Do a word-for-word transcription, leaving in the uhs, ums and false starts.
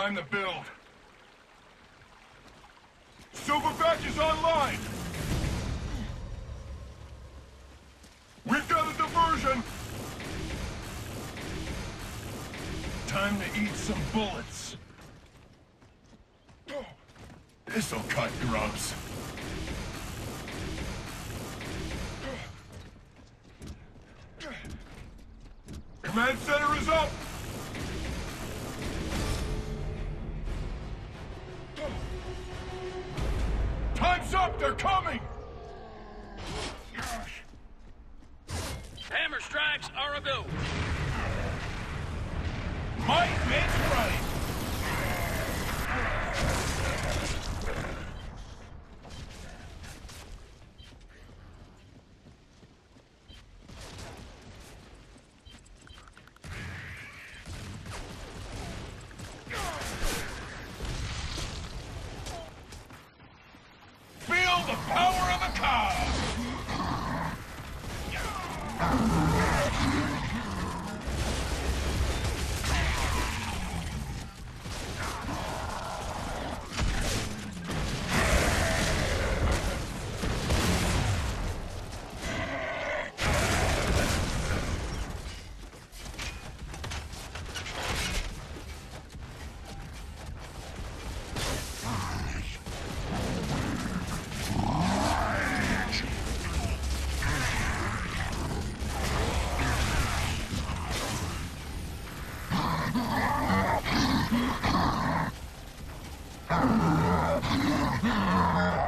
Time to build. Silverback is online! We've got a diversion! Time to eat some bullets. This'll cut, grubs. Command center is up! Time's up! They're coming! Hammer strikes are a go. Mike makes right! No!